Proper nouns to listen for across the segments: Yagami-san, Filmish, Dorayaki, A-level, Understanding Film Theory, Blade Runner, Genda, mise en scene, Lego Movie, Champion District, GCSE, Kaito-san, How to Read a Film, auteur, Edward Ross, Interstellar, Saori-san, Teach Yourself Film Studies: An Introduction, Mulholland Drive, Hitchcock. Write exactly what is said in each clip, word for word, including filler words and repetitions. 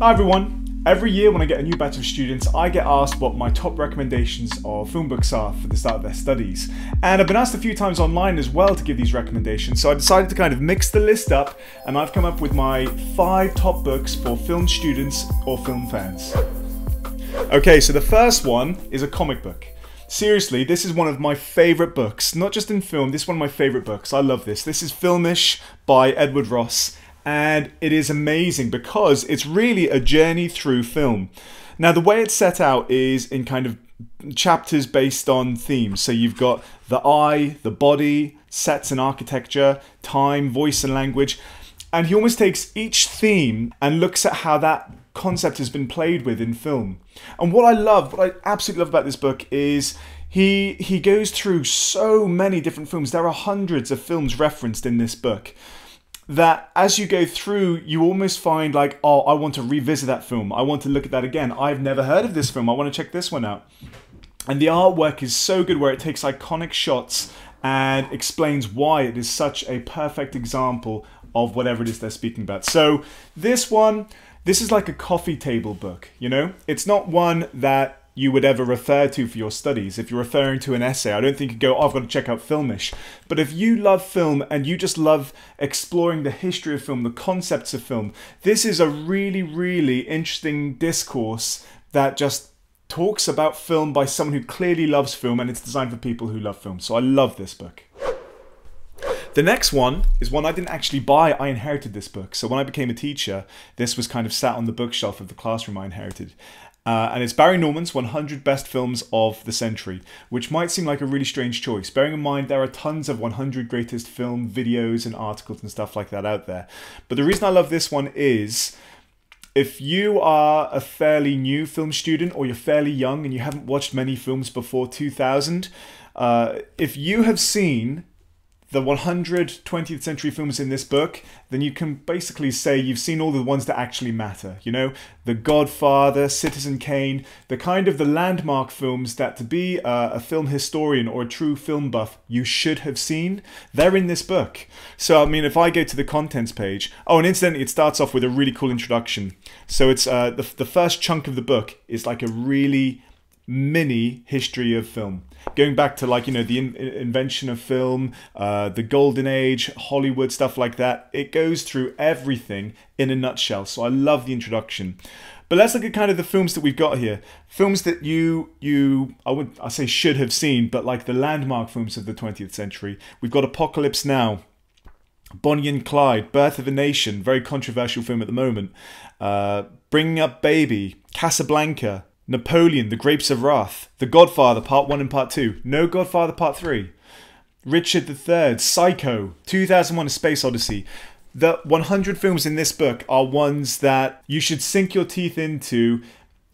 Hi everyone! Every year when I get a new batch of students, I get asked what my top recommendations of film books are for the start of their studies. And I've been asked a few times online as well to give these recommendations, so I decided to kind of mix the list up, and I've come up with my five top books for film students or film fans. Okay, so the first one is a comic book. Seriously, this is one of my favourite books, not just in film, this is one of my favourite books. I love this. This is Filmish by Edward Ross, and it is amazing because it's really a journey through film. Now, the way it's set out is in kind of chapters based on themes. So you've got the eye, the body, sets and architecture, time, voice and language. And he almost takes each theme and looks at how that concept has been played with in film. And what I love, what I absolutely love about this book is he he goes through so many different films. There are hundreds of films referenced in this book that as you go through, you almost find like, oh, I want to revisit that film. I want to look at that again. I've never heard of this film. I want to check this one out. And the artwork is so good where it takes iconic shots and explains why it is such a perfect example of whatever it is they're speaking about. So this one, this is like a coffee table book, you know? It's not one that you would ever refer to for your studies. If you're referring to an essay, I don't think you'd go, oh, I've got to check out Filmish. But if you love film and you just love exploring the history of film, the concepts of film, this is a really, really interesting discourse that just talks about film by someone who clearly loves film, and it's designed for people who love film. So I love this book. The next one is one I didn't actually buy, I inherited this book. So when I became a teacher, this was kind of sat on the bookshelf of the classroom I inherited. Uh, and it's Barry Norman's one hundred Best Films of the Century, which might seem like a really strange choice, bearing in mind there are tons of one hundred greatest film videos and articles and stuff like that out there. But the reason I love this one is, if you are a fairly new film student or you're fairly young and you haven't watched many films before two thousand, uh, if you have seen the one hundred twentieth century films in this book, then you can basically say you've seen all the ones that actually matter. You know, The Godfather, Citizen Kane, the kind of the landmark films that to be a, a film historian or a true film buff, you should have seen. They're in this book. So, I mean, if I go to the contents page, oh, and incidentally, it starts off with a really cool introduction. So it's uh, the, the first chunk of the book is like a really mini history of film, going back to like, you know, the in invention of film, uh, the golden age, Hollywood, stuff like that. It goes through everything in a nutshell. So I love the introduction. But let's look at kind of the films that we've got here. Films that you, you I would I say should have seen, but like the landmark films of the twentieth century. We've got Apocalypse Now, Bonnie and Clyde, Birth of a Nation, very controversial film at the moment. Uh, Bringing Up Baby, Casablanca, Napoleon, The Grapes of Wrath, The Godfather Part one and Part two, No Godfather Part three, Richard the Third, Psycho, two thousand one A Space Odyssey. The one hundred films in this book are ones that you should sink your teeth into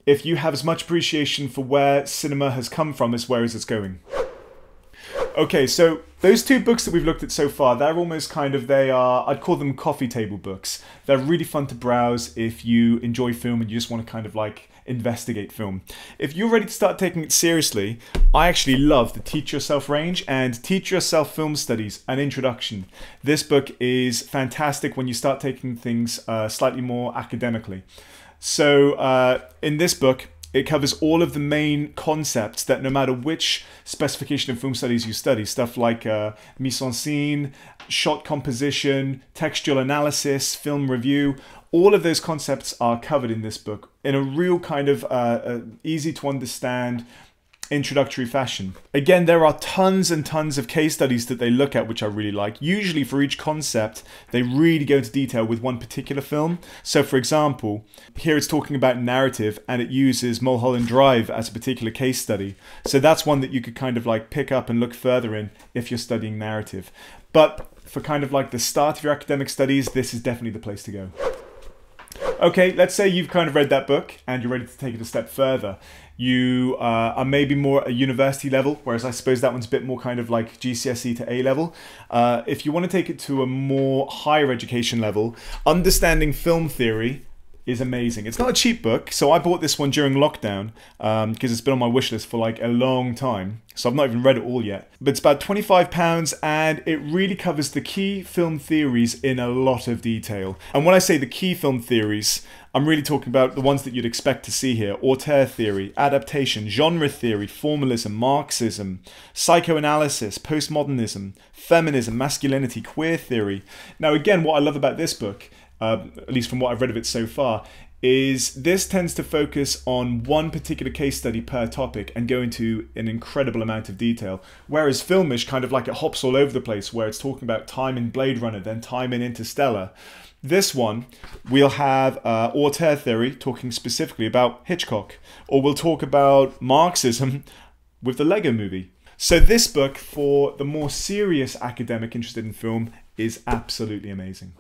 if you have as much appreciation for where cinema has come from as where is it's going. Okay, so those two books that we've looked at so far, they're almost kind of, they are, I'd call them coffee table books. They're really fun to browse if you enjoy film and you just want to kind of like investigate film. If you're ready to start taking it seriously, I actually love the Teach Yourself range and Teach Yourself Film Studies, An Introduction. This book is fantastic when you start taking things uh, slightly more academically. So uh, in this book, it covers all of the main concepts that no matter which specification of film studies you study, stuff like uh, mise en scene, shot composition, textual analysis, film review, all of those concepts are covered in this book in a real kind of uh, uh, easy to understand introductory fashion. Again, there are tons and tons of case studies that they look at, which I really like. Usually for each concept, they really go into detail with one particular film. So for example, here it's talking about narrative and it uses Mulholland Drive as a particular case study. So that's one that you could kind of like pick up and look further in if you're studying narrative. But for kind of like the start of your academic studies, this is definitely the place to go. Okay, let's say you've kind of read that book and you're ready to take it a step further. You uh, are maybe more at a university level, whereas I suppose that one's a bit more kind of like G C S E to A level. Uh, if you want to take it to a more higher education level, Understanding Film Theory is amazing. It's not a cheap book, so I bought this one during lockdown um, because it's been on my wish list for like a long time, so I've not even read it all yet. But it's about twenty-five pounds, and it really covers the key film theories in a lot of detail. And when I say the key film theories, I'm really talking about the ones that you'd expect to see here: auteur theory, adaptation, genre theory, formalism, Marxism, psychoanalysis, postmodernism, feminism, masculinity, queer theory. Now again, what I love about this book, Uh, at least from what I've read of it so far, is this tends to focus on one particular case study per topic and go into an incredible amount of detail. Whereas Filmish, kind of like it hops all over the place, where it's talking about time in Blade Runner, then time in Interstellar. This one, we'll have uh, auteur theory, talking specifically about Hitchcock, or we'll talk about Marxism with the Lego Movie. So this book, for the more serious academic interested in film, is absolutely amazing.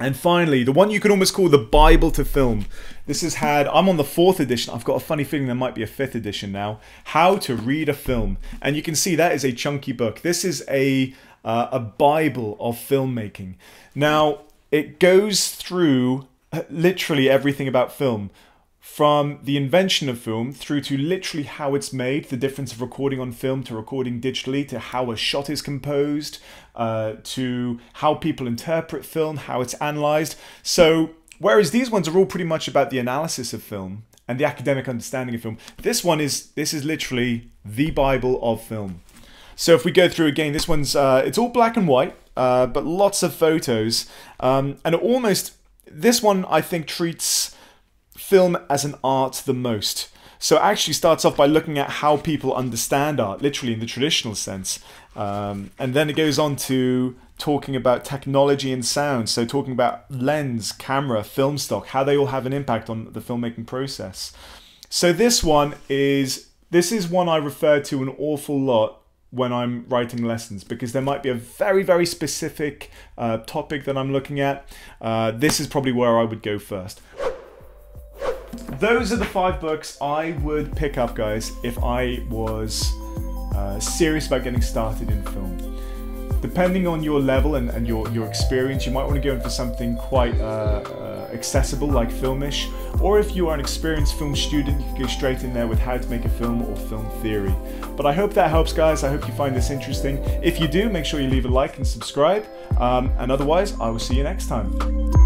And finally, the one you could almost call the Bible to film. This has had, I'm on the fourth edition. I've got a funny feeling there might be a fifth edition now. How to Read a Film. And you can see that is a chunky book. This is a, uh, a Bible of filmmaking. Now, it goes through literally everything about film, from the invention of film through to literally how it's made, the difference of recording on film to recording digitally, to how a shot is composed, uh, to how people interpret film, how it's analysed. So, whereas these ones are all pretty much about the analysis of film and the academic understanding of film, this one is, this is literally the Bible of film. So if we go through again, this one's, uh, it's all black and white, uh, but lots of photos. Um, and it almost, this one I think treats film as an art the most. So it actually starts off by looking at how people understand art, literally in the traditional sense. Um, and then it goes on to talking about technology and sound. So talking about lens, camera, film stock, how they all have an impact on the filmmaking process. So this one is, this is one I refer to an awful lot when I'm writing lessons, because there might be a very, very specific uh, topic that I'm looking at. Uh, this is probably where I would go first. Those are the five books I would pick up, guys, if I was uh, serious about getting started in film. Depending on your level and, and your, your experience, you might want to go in for something quite uh, uh, accessible like Filmish, or if you are an experienced film student, you can go straight in there with How to Make a Film or Film Theory. But I hope that helps, guys. I hope you find this interesting. If you do, make sure you leave a like and subscribe. Um, and otherwise, I will see you next time.